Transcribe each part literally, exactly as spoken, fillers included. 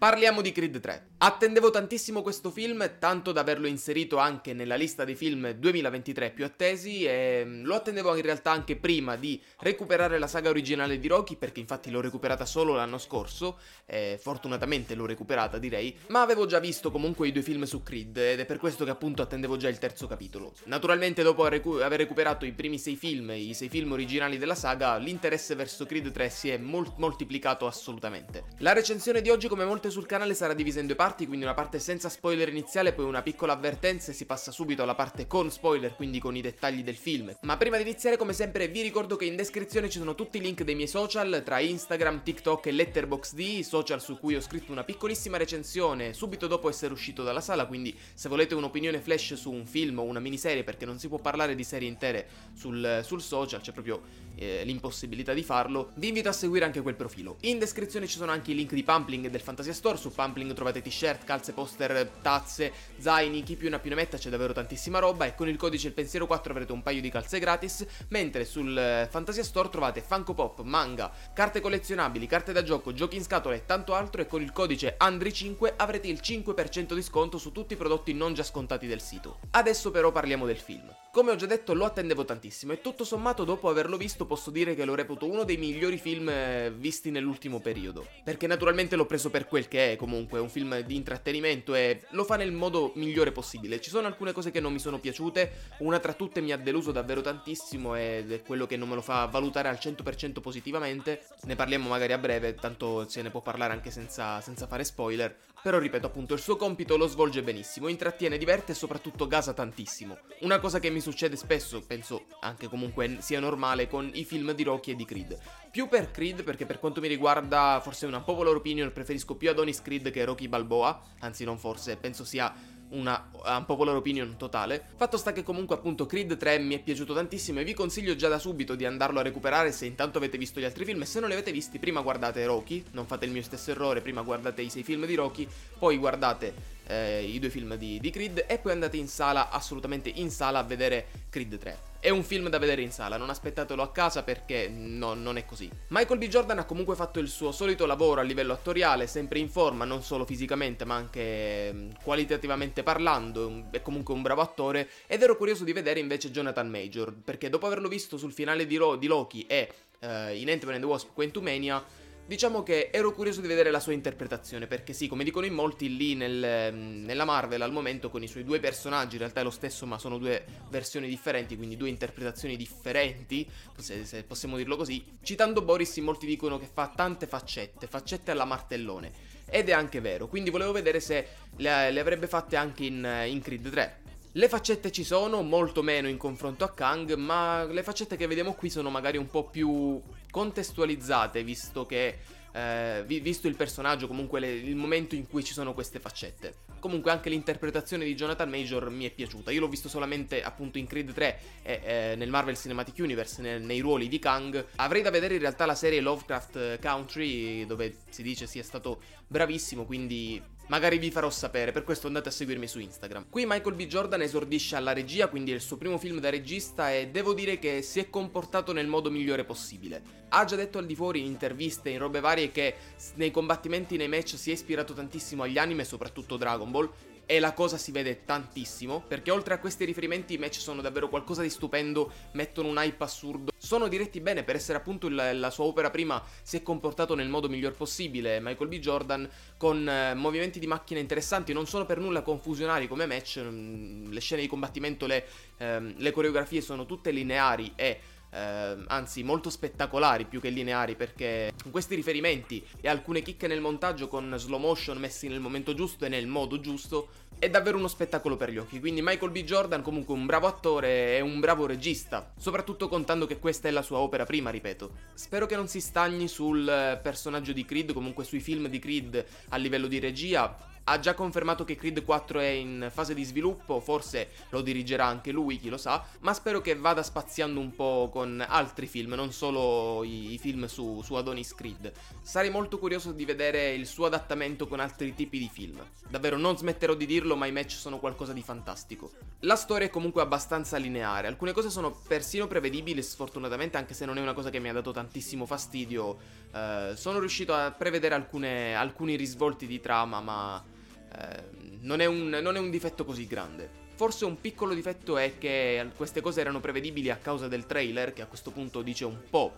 Parliamo di Creed tre. Attendevo tantissimo questo film, tanto da averlo inserito anche nella lista dei film duemilaventitré più attesi, e lo attendevo in realtà anche prima di recuperare la saga originale di Rocky, perché infatti l'ho recuperata solo l'anno scorso, e fortunatamente l'ho recuperata direi, ma avevo già visto comunque i due film su Creed ed è per questo che appunto attendevo già il terzo capitolo. Naturalmente dopo aver recuperato i primi sei film, i sei film originali della saga, l'interesse verso Creed tre si è mol- moltiplicato assolutamente. La recensione di oggi, come molte sul canale, sarà divisa in due parti, quindi una parte senza spoiler iniziale, poi una piccola avvertenza e si passa subito alla parte con spoiler, quindi con i dettagli del film. Ma prima di iniziare, come sempre, vi ricordo che in descrizione ci sono tutti i link dei miei social, tra Instagram, TikTok e Letterboxd, social su cui ho scritto una piccolissima recensione subito dopo essere uscito dalla sala, quindi se volete un'opinione flash su un film o una miniserie, perché non si può parlare di serie intere sul, sul social, c'è proprio eh, l'impossibilità di farlo, vi invito a seguire anche quel profilo. In descrizione ci sono anche i link di Pampling e del Fantasia Store, su Pampling trovate t-shirt, calze, poster, tazze, zaini, chi più ne ha più ne metta, c'è davvero tantissima roba, e con il codice il pensiero quattro avrete un paio di calze gratis, mentre sul Fantasia Store trovate Funko Pop, manga, carte collezionabili, carte da gioco, giochi in scatola e tanto altro, e con il codice Andri cinque avrete il cinque per cento di sconto su tutti i prodotti non già scontati del sito. Adesso però parliamo del film. Come ho già detto, lo attendevo tantissimo e tutto sommato dopo averlo visto posso dire che lo reputo uno dei migliori film visti nell'ultimo periodo, perché naturalmente l'ho preso per quel che è, comunque è un film di intrattenimento e lo fa nel modo migliore possibile. Ci sono alcune cose che non mi sono piaciute, una tra tutte mi ha deluso davvero tantissimo ed è quello che non me lo fa valutare al cento per cento positivamente, ne parliamo magari a breve, tanto se ne può parlare anche senza, senza fare spoiler, però ripeto appunto il suo compito lo svolge benissimo, intrattiene, diverte e soprattutto gasa tantissimo, una cosa che mi succede spesso, penso anche comunque sia normale con i film di Rocky e di Creed. Più per Creed, perché per quanto mi riguarda, forse una popular opinion, preferisco più Adonis Creed che Rocky Balboa, anzi non forse, penso sia una unpopular opinion totale. Fatto sta che comunque appunto Creed tre mi è piaciuto tantissimo e vi consiglio già da subito di andarlo a recuperare se intanto avete visto gli altri film, e se non li avete visti prima guardate Rocky, non fate il mio stesso errore, prima guardate i sei film di Rocky, poi guardate eh, i due film di, di Creed e poi andate in sala, assolutamente in sala, a vedere Creed tre. È un film da vedere in sala, non aspettatelo a casa perché no, non è così. Michael B. Jordan ha comunque fatto il suo solito lavoro a livello attoriale, sempre in forma, non solo fisicamente ma anche qualitativamente parlando, è comunque un bravo attore, ed ero curioso di vedere invece Jonathan Majors, perché dopo averlo visto sul finale di, Ro- di Loki e eh, in Ant-Man and the Wasp Quantumania, diciamo che ero curioso di vedere la sua interpretazione, perché sì, come dicono in molti, lì nel, nella Marvel al momento con i suoi due personaggi, in realtà è lo stesso ma sono due versioni differenti, quindi due interpretazioni differenti, se, se possiamo dirlo così, citando Boris molti dicono che fa tante faccette, faccette alla martellone, ed è anche vero, quindi volevo vedere se le, le avrebbe fatte anche in, in Creed tre. Le faccette ci sono, molto meno in confronto a Kang, ma le faccette che vediamo qui sono magari un po' più contestualizzate, visto che eh, vi, visto il personaggio, comunque le, il momento in cui ci sono queste faccette. Comunque anche l'interpretazione di Jonathan Major mi è piaciuta, io l'ho visto solamente appunto in Creed tre e eh, nel Marvel Cinematic Universe, nel, nei ruoli di Kang. Avrei da vedere in realtà la serie Lovecraft Country, dove si dice sia stato bravissimo, quindi magari vi farò sapere, per questo andate a seguirmi su Instagram. Qui Michael B. Jordan esordisce alla regia, quindi è il suo primo film da regista e devo dire che si è comportato nel modo migliore possibile. Ha già detto al di fuori in interviste, in robe varie, che nei combattimenti, nei match si è ispirato tantissimo agli anime, soprattutto Dragon Ball, e la cosa si vede tantissimo, perché oltre a questi riferimenti i match sono davvero qualcosa di stupendo, mettono un hype assurdo, sono diretti bene per essere appunto la, la sua opera prima, si è comportato nel modo miglior possibile Michael B. Jordan, con eh, movimenti di macchina interessanti, non sono per nulla confusionari come match, mh, le scene di combattimento, le, ehm, le coreografie sono tutte lineari e Uh, anzi molto spettacolari più che lineari, perché questi riferimenti e alcune chicche nel montaggio con slow motion messi nel momento giusto e nel modo giusto è davvero uno spettacolo per gli occhi. Quindi Michael B. Jordan comunque un bravo attore e un bravo regista, soprattutto contando che questa è la sua opera prima, ripeto. Spero che non si stagni sul personaggio di Creed, comunque sui film di Creed a livello di regia. ha già confermato che Creed quattro è in fase di sviluppo, forse lo dirigerà anche lui, chi lo sa, ma spero che vada spaziando un po' con altri film, non solo i, i film su, su Adonis Creed. Sarei molto curioso di vedere il suo adattamento con altri tipi di film. Davvero non smetterò di dirlo, ma i match sono qualcosa di fantastico. La storia è comunque abbastanza lineare, alcune cose sono persino prevedibili, sfortunatamente, anche se non è una cosa che mi ha dato tantissimo fastidio. Eh, sono riuscito a prevedere alcune, alcuni risvolti di trama, ma eh, non, è un, non è un difetto così grande. Forse un piccolo difetto è che queste cose erano prevedibili a causa del trailer, che a questo punto dice un po',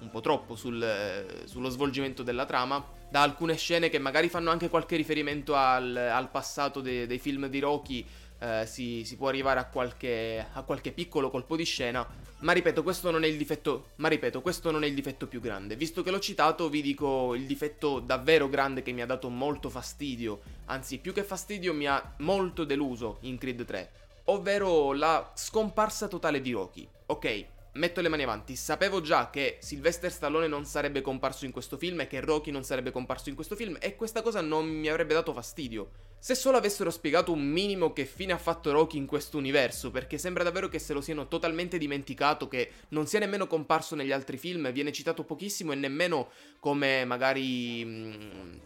un po' troppo sul, eh, sullo svolgimento della trama, da alcune scene che magari fanno anche qualche riferimento al, al passato de, dei film di Rocky. Uh, si, si può arrivare a qualche, a qualche piccolo colpo di scena, ma ripeto, questo non è il difetto, ma ripeto, questo non è il difetto più grande. Visto che l'ho citato, vi dico il difetto davvero grande che mi ha dato molto fastidio, anzi più che fastidio mi ha molto deluso in Creed tre, ovvero la scomparsa totale di Rocky. Ok, metto le mani avanti, sapevo già che Sylvester Stallone non sarebbe comparso in questo film e che Rocky non sarebbe comparso in questo film, e questa cosa non mi avrebbe dato fastidio. Se solo avessero spiegato un minimo che fine ha fatto Rocky in questo universo, perché sembra davvero che se lo siano totalmente dimenticato, che non sia nemmeno comparso negli altri film, viene citato pochissimo e nemmeno come magari mh,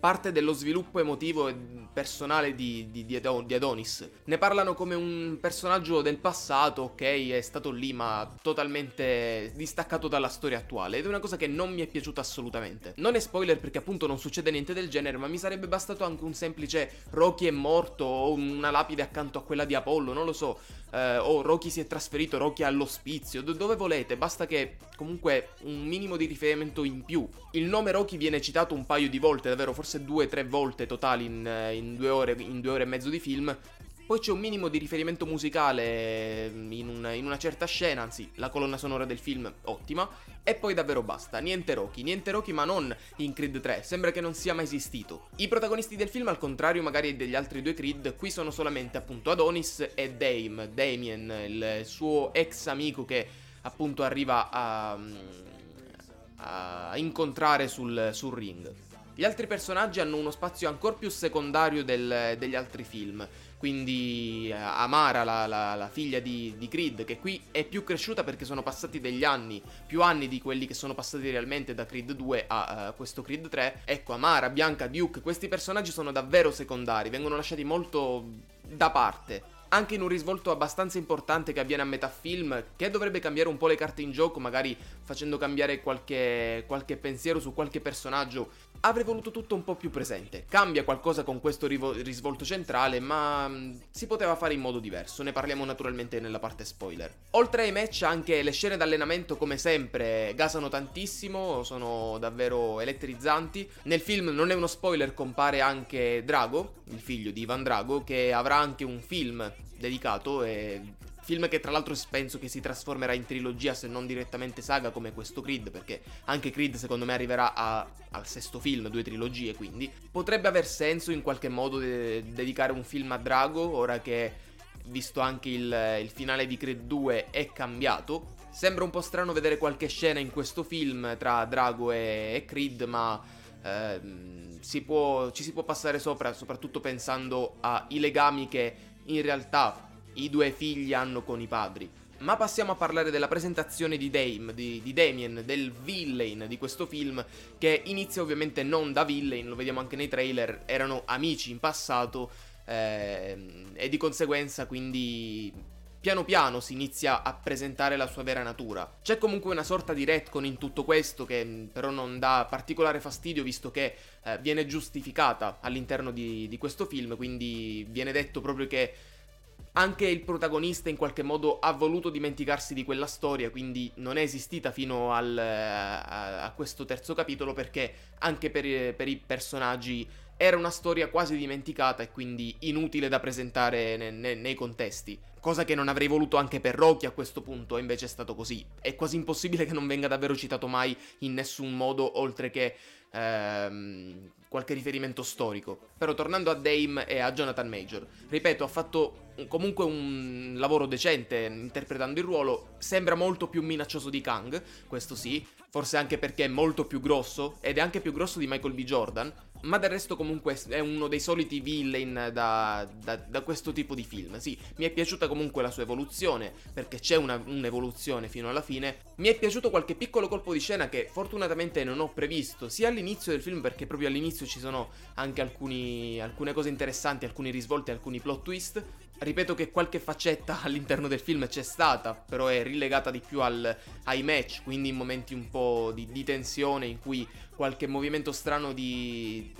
parte dello sviluppo emotivo e personale di, di, di Adonis. Ne parlano come un personaggio del passato, ok, è stato lì ma totalmente distaccato dalla storia attuale, ed è una cosa che non mi è piaciuta assolutamente. Non è spoiler perché appunto non succede niente del genere, ma mi sarebbe bastato anche un semplice Rocky è morto, o una lapide accanto a quella di Apollo, non lo so, eh, o Rocky si è trasferito, Rocky all'ospizio, do- dove volete, basta che comunque un minimo di riferimento in più. Il nome Rocky viene citato un paio di volte, davvero, forse due tre volte totali in, in, due ore, in due ore e mezzo di film. Poi c'è un minimo di riferimento musicale in una, in una certa scena, anzi la colonna sonora del film ottima, e poi davvero basta, niente Rocky, niente Rocky, ma non in Creed tre, sembra che non sia mai esistito. I protagonisti del film, al contrario magari degli altri due Creed, qui sono solamente appunto Adonis e Dame, Damien, il suo ex amico che appunto arriva a, a incontrare sul, sul ring. Gli altri personaggi hanno uno spazio ancora più secondario del, degli altri film, quindi eh, Amara, la, la, la figlia di, di Creed, che qui è più cresciuta perché sono passati degli anni, più anni di quelli che sono passati realmente da Creed due a uh, questo Creed tre. Ecco, Amara, Bianca, Duke, questi personaggi sono davvero secondari, vengono lasciati molto da parte. Anche in un risvolto abbastanza importante che avviene a metà film, che dovrebbe cambiare un po' le carte in gioco, magari facendo cambiare qualche, qualche pensiero su qualche personaggio, avrei voluto tutto un po' più presente. Cambia qualcosa con questo rivo- risvolto centrale, ma mh, si poteva fare in modo diverso, ne parliamo naturalmente nella parte spoiler. Oltre ai match, anche le scene d'allenamento, come sempre, gasano tantissimo, sono davvero elettrizzanti. Nel film, non è uno spoiler, compare anche Drago, il figlio di Ivan Drago, che avrà anche un film dedicato, e film che tra l'altro penso che si trasformerà in trilogia, se non direttamente saga come questo Creed, perché anche Creed secondo me arriverà a, al sesto film, due trilogie, quindi potrebbe aver senso in qualche modo de- dedicare un film a Drago, ora che visto anche il, il finale di Creed due è cambiato. Sembra un po' strano vedere qualche scena in questo film tra Drago e, e Creed, ma ehm, si può, ci si può passare sopra, soprattutto pensando ai legami che in realtà i due figli hanno con i padri. Ma passiamo a parlare della presentazione di Dame, di, di Damien, del villain di questo film, che inizia ovviamente non da villain, lo vediamo anche nei trailer, erano amici in passato, eh, e di conseguenza quindi piano piano si inizia a presentare la sua vera natura. C'è comunque una sorta di retcon in tutto questo che però non dà particolare fastidio, visto che eh, viene giustificata all'interno di, di questo film, quindi viene detto proprio che anche il protagonista in qualche modo ha voluto dimenticarsi di quella storia, quindi non è esistita fino al, a, a questo terzo capitolo, perché anche per, per i personaggi era una storia quasi dimenticata e quindi inutile da presentare ne, ne, nei contesti. Cosa che non avrei voluto anche per Rocky a questo punto, e invece è stato così. È quasi impossibile che non venga davvero citato mai in nessun modo, oltre che ehm, qualche riferimento storico. Però tornando a Dame e a Jonathan Major, ripeto, ha fatto comunque un lavoro decente interpretando il ruolo. Sembra molto più minaccioso di Kang, questo sì, forse anche perché è molto più grosso ed è anche più grosso di Michael B. Jordan, ma del resto comunque è uno dei soliti villain da, da, da questo tipo di film. Sì, mi è piaciuta comunque la sua evoluzione, perché c'è una, un'evoluzione fino alla fine. Mi è piaciuto qualche piccolo colpo di scena che fortunatamente non ho previsto, sia all'inizio del film, perché proprio all'inizio ci sono anche alcuni, alcune cose interessanti, alcuni risvolti, alcuni plot twist. Ripeto che qualche faccetta all'interno del film c'è stata, però è rilegata di più al, ai match, quindi in momenti un po' di, di tensione in cui qualche movimento strano di,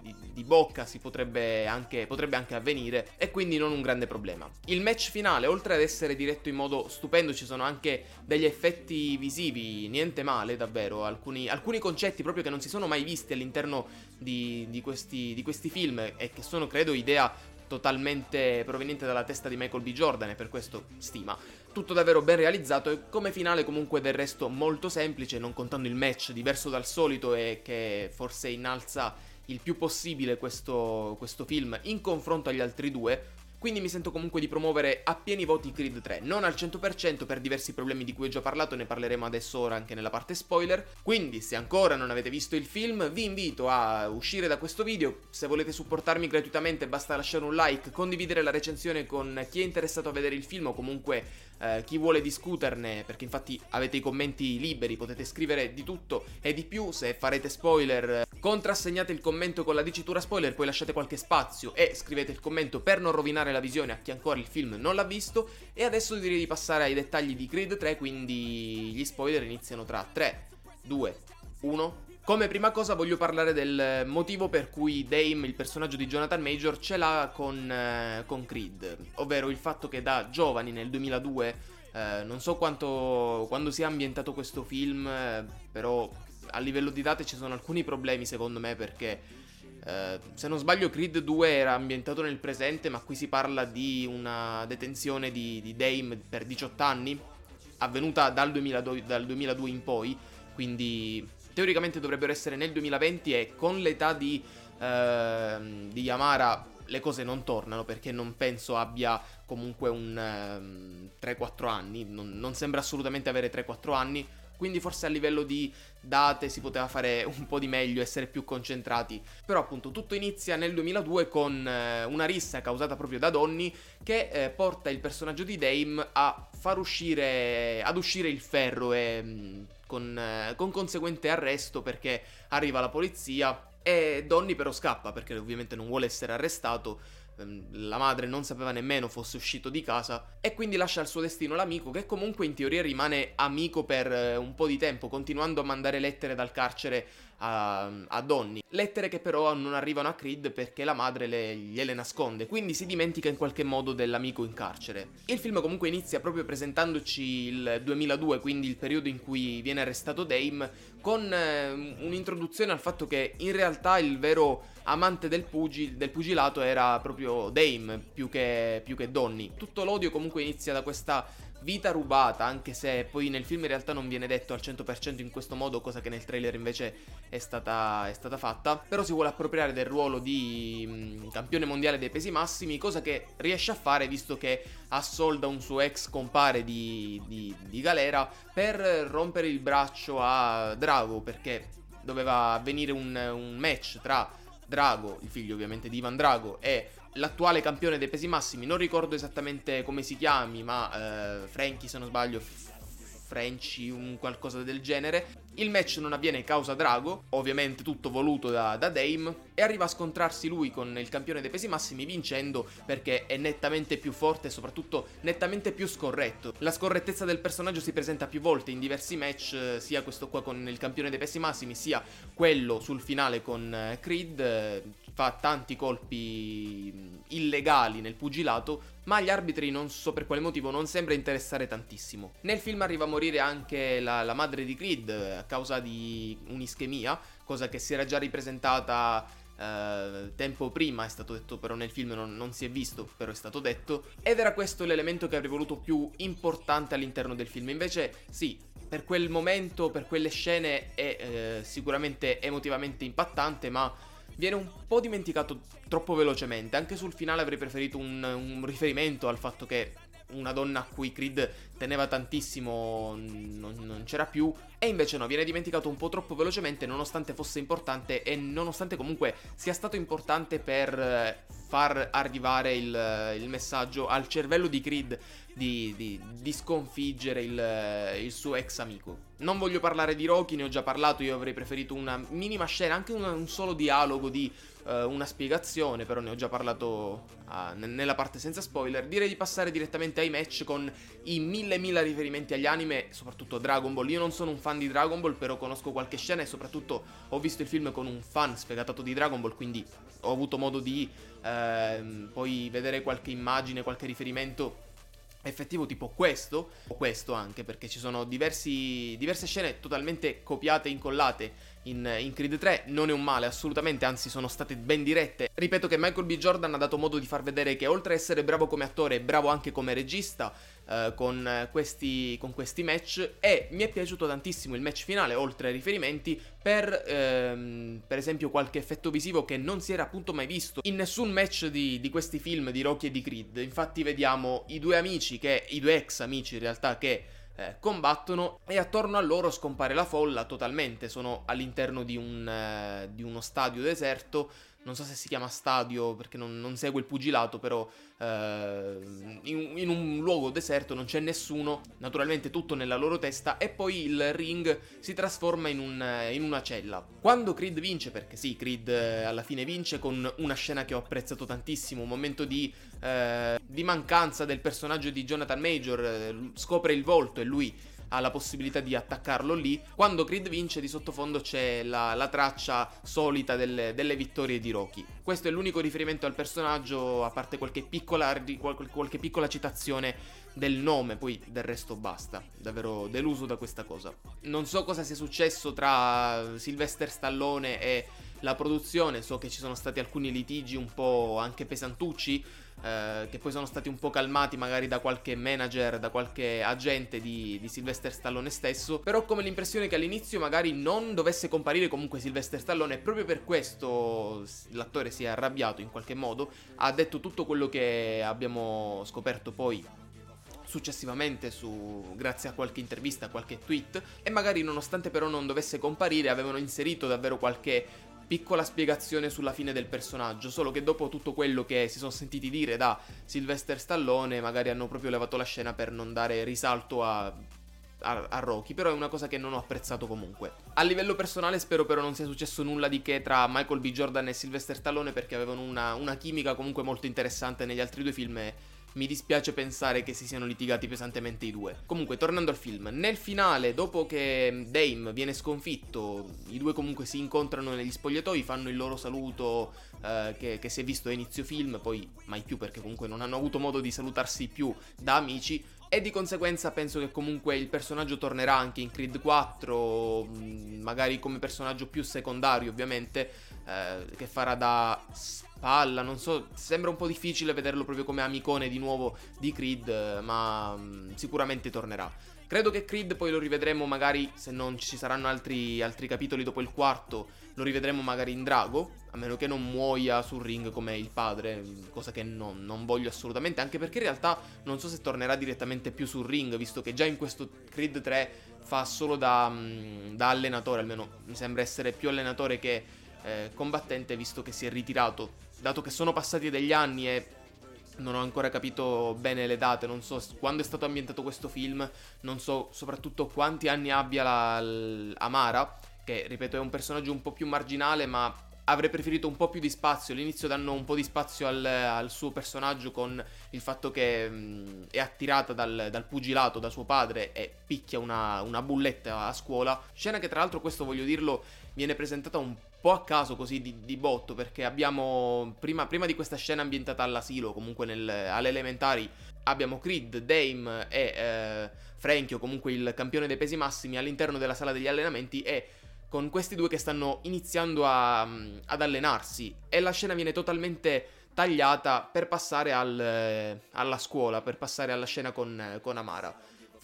di, di bocca si potrebbe anche, potrebbe anche avvenire, e quindi non un grande problema. Il match finale, oltre ad essere diretto in modo stupendo, ci sono anche degli effetti visivi, niente male davvero, alcuni, alcuni concetti proprio che non si sono mai visti all'interno di, di, questi, di questi film, e che sono, credo, idea totalmente proveniente dalla testa di Michael B. Jordan, e per questo stima. Tutto davvero ben realizzato, e come finale comunque del resto molto semplice, non contando il match diverso dal solito e che forse innalza il più possibile questo, questo film in confronto agli altri due. Quindi mi sento comunque di promuovere a pieni voti Creed tre, non al cento per cento per diversi problemi di cui ho già parlato, ne parleremo adesso ora anche nella parte spoiler. Quindi se ancora non avete visto il film vi invito a uscire da questo video, se volete supportarmi gratuitamente basta lasciare un like, condividere la recensione con chi è interessato a vedere il film o comunque eh, chi vuole discuterne, perché infatti avete i commenti liberi, potete scrivere di tutto e di più. Se farete spoiler contrassegnate il commento con la dicitura spoiler, poi lasciate qualche spazio e scrivete il commento per non rovinare la visione a chi ancora il film non l'ha visto. E adesso direi di passare ai dettagli di Creed tre, quindi gli spoiler iniziano tra tre, due, uno. Come prima cosa voglio parlare del motivo per cui Dame, il personaggio di Jonathan Major, ce l'ha con, eh, con Creed, ovvero il fatto che da giovani nel duemiladue, eh, non so quanto quando si è ambientato questo film, eh, però a livello di date ci sono alcuni problemi secondo me, perché Uh, se non sbaglio Creed due era ambientato nel presente, ma qui si parla di una detenzione di, di Dame per diciotto anni avvenuta dal duemiladue in poi, quindi teoricamente dovrebbero essere nel duemilaventi, e con l'età di, uh, di Amara le cose non tornano, perché non penso abbia comunque un uh, tre quattro anni, non, non sembra assolutamente avere tre quattro anni. Quindi forse a livello di date si poteva fare un po' di meglio, essere più concentrati. Però appunto tutto inizia nel duemiladue con eh, una rissa causata proprio da Donnie, che eh, porta il personaggio di Dame a far uscire, ad uscire il ferro, e mh, con, eh, con conseguente arresto, perché arriva la polizia e Donnie però scappa, perché ovviamente non vuole essere arrestato. La madre non sapeva nemmeno fosse uscito di casa, e quindi lascia al suo destino l'amico, che comunque in teoria rimane amico per un po' di tempo, continuando a mandare lettere dal carcere a, a Donnie. Lettere che però non arrivano a Creed, perché la madre le, gliele nasconde, quindi si dimentica in qualche modo dell'amico in carcere. Il film comunque inizia proprio presentandoci il duemiladue, quindi il periodo in cui viene arrestato Dame, con eh, un'introduzione al fatto che in realtà il vero amante del, pugil, del pugilato era proprio Dame più che, più che Donnie. Tutto l'odio comunque inizia da questa vita rubata, anche se poi nel film in realtà non viene detto al cento per cento in questo modo, cosa che nel trailer invece è stata, è stata fatta. Però si vuole appropriare del ruolo di mh, campione mondiale dei pesi massimi, cosa che riesce a fare visto che assolda un suo ex compare di, di, di galera per rompere il braccio a Drago, perché doveva avvenire un, un match tra Drago, il figlio ovviamente di Ivan Drago, e l'attuale campione dei pesi massimi, non ricordo esattamente come si chiami, ma eh, Frankie se non sbaglio, f- Frenchy, un qualcosa del genere. Il match non avviene causa Drago, ovviamente tutto voluto da, da Dame, e arriva a scontrarsi lui con il campione dei pesi massimi, vincendo perché è nettamente più forte e soprattutto nettamente più scorretto. La scorrettezza del personaggio si presenta più volte in diversi match, sia questo qua con il campione dei pesi massimi, sia quello sul finale con Creed. Fa tanti colpi illegali nel pugilato, ma agli arbitri, non so per quale motivo, non sembra interessare tantissimo. Nel film arriva a morire anche la, la madre di Creed a causa di un'ischemia, cosa che si era già ripresentata eh, tempo prima, è stato detto, però nel film non, non si è visto, però è stato detto, ed era questo l'elemento che avrei voluto più importante all'interno del film. Invece sì, per quel momento, per quelle scene è eh, sicuramente emotivamente impattante, ma viene un po' dimenticato troppo velocemente. Anche sul finale avrei preferito un, un riferimento al fatto che una donna a cui Creed teneva tantissimo non, non c'era più, e invece no, viene dimenticato un po' troppo velocemente, nonostante fosse importante e nonostante comunque sia stato importante per far arrivare il, il messaggio al cervello di Creed di, di, di sconfiggere il, il suo ex amico. Non voglio parlare di Rocky, ne ho già parlato, io avrei preferito una minima scena, anche un, un solo dialogo di uh, una spiegazione, però ne ho già parlato uh, nella parte senza spoiler. Direi di passare direttamente ai match con i mille mille riferimenti agli anime, soprattutto Dragon Ball. Io non sono un fan di Dragon Ball, però conosco qualche scena e soprattutto ho visto il film con un fan sfegatato di Dragon Ball, quindi ho avuto modo di uh, poi vedere qualche immagine, qualche riferimento effettivo tipo questo, o questo anche, perché ci sono diversi, diverse scene totalmente copiate e incollate in, in Creed tre, non è un male assolutamente, anzi sono state ben dirette. Ripeto che Michael B. Jordan ha dato modo di far vedere che oltre a essere bravo come attore, è bravo anche come regista eh, con, questi, con questi match, e mi è piaciuto tantissimo il match finale, oltre ai riferimenti, per, ehm, per esempio qualche effetto visivo che non si era appunto mai visto in nessun match di, di questi film di Rocky e di Creed. Infatti vediamo i due amici, che i due ex amici in realtà, che Eh, combattono, e attorno a loro scompare la folla totalmente. Sono all'interno di, un, eh, di uno stadio deserto, non so se si chiama stadio perché non, non segue il pugilato, però eh, in, in un luogo deserto, non c'è nessuno, naturalmente tutto nella loro testa, e poi il ring si trasforma in, un, in una cella. Quando Creed vince, perché sì, Creed eh, alla fine vince con una scena che ho apprezzato tantissimo, un momento di, eh, di mancanza del personaggio di Jonathan Major, eh, scopre il volto e lui ha la possibilità di attaccarlo lì. Quando Creed vince, di sottofondo c'è la, la traccia solita delle, delle vittorie di Rocky. Questo è l'unico riferimento al personaggio, a parte qualche piccola, qualche piccola citazione del nome, poi del resto basta. Davvero deluso da questa cosa. Non so cosa sia successo tra Sylvester Stallone e la produzione, so che ci sono stati alcuni litigi un po' anche pesantucci, eh, che poi sono stati un po' calmati magari da qualche manager, da qualche agente di, di Sylvester Stallone stesso, però ho come l'impressione che all'inizio magari non dovesse comparire comunque Sylvester Stallone, e proprio per questo l'attore si è arrabbiato in qualche modo, ha detto tutto quello che abbiamo scoperto poi successivamente, su, grazie a qualche intervista, a qualche tweet, e magari nonostante però non dovesse comparire avevano inserito davvero qualche piccola spiegazione sulla fine del personaggio, solo che dopo tutto quello che si sono sentiti dire da Sylvester Stallone magari hanno proprio levato la scena per non dare risalto a, a, a Rocky, però è una cosa che non ho apprezzato comunque. A livello personale spero però non sia successo nulla di che tra Michael B. Jordan e Sylvester Stallone, perché avevano una, una chimica comunque molto interessante negli altri due film e mi dispiace pensare che si siano litigati pesantemente i due. Comunque, tornando al film, nel finale, dopo che Dame viene sconfitto, i due comunque si incontrano negli spogliatoi, fanno il loro saluto eh, che, che si è visto a inizio film, poi mai più, perché comunque non hanno avuto modo di salutarsi più da amici, e di conseguenza penso che comunque il personaggio tornerà anche in Creed quattro, magari come personaggio più secondario ovviamente, eh, che farà da spalla, non so, sembra un po' difficile vederlo proprio come amicone di nuovo di Creed, ma mh, sicuramente tornerà. Credo che Creed poi lo rivedremo magari, se non ci saranno altri, altri capitoli dopo il quarto, lo rivedremo magari in Drago, a meno che non muoia sul ring come il padre, cosa che non, non voglio assolutamente, anche perché in realtà non so se tornerà direttamente più sul ring, visto che già in questo Creed tre fa solo da, da allenatore, almeno mi sembra essere più allenatore che eh, combattente, visto che si è ritirato, dato che sono passati degli anni e non ho ancora capito bene le date, non so quando è stato ambientato questo film, non so soprattutto quanti anni abbia la, l'Amara, che ripeto è un personaggio un po' più marginale, ma avrei preferito un po' più di spazio. All'inizio danno un po' di spazio al, al suo personaggio con il fatto che mh, è attirata dal, dal pugilato, da suo padre, e picchia una, una bulletta a scuola, scena che tra l'altro, questo voglio dirlo, viene presentata un po' a caso così di, di botto, perché abbiamo prima, prima di questa scena ambientata all'asilo, comunque nel, alle elementari, abbiamo Creed, Dame e eh, Frankie, o comunque il campione dei pesi massimi, all'interno della sala degli allenamenti e con questi due che stanno iniziando a, ad allenarsi, e la scena viene totalmente tagliata per passare al, alla scuola, per passare alla scena con, con Amara.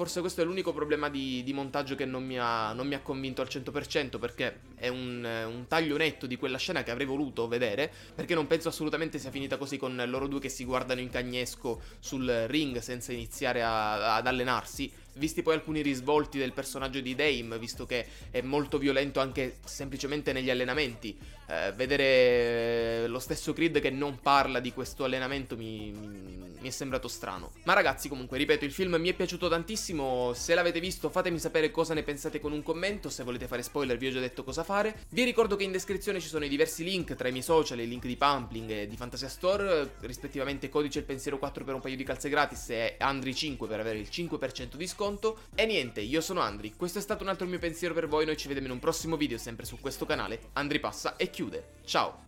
forse questo è l'unico problema di, di montaggio che non mi ha, non mi ha convinto al cento per cento, perché è un, un taglio netto di quella scena che avrei voluto vedere, perché non penso assolutamente sia finita così con loro due che si guardano in cagnesco sul ring senza iniziare a, ad allenarsi. Visti poi alcuni risvolti del personaggio di Dame, visto che è molto violento anche semplicemente negli allenamenti, eh, vedere lo stesso Creed che non parla di questo allenamento mi, mi, mi è sembrato strano. Ma ragazzi, comunque, ripeto, il film mi è piaciuto tantissimo. Se l'avete visto fatemi sapere cosa ne pensate con un commento. Se volete fare spoiler vi ho già detto cosa fare. Vi ricordo che in descrizione ci sono i diversi link tra i miei social, i link di Pampling e di Fantasia Store, rispettivamente codice il pensiero quattro per un paio di calze gratis e Andri cinque per avere il cinque per cento di sconto. E niente, io sono Andri, questo è stato un altro mio pensiero per voi, noi ci vediamo in un prossimo video sempre su questo canale. Andri passa e chiude, ciao!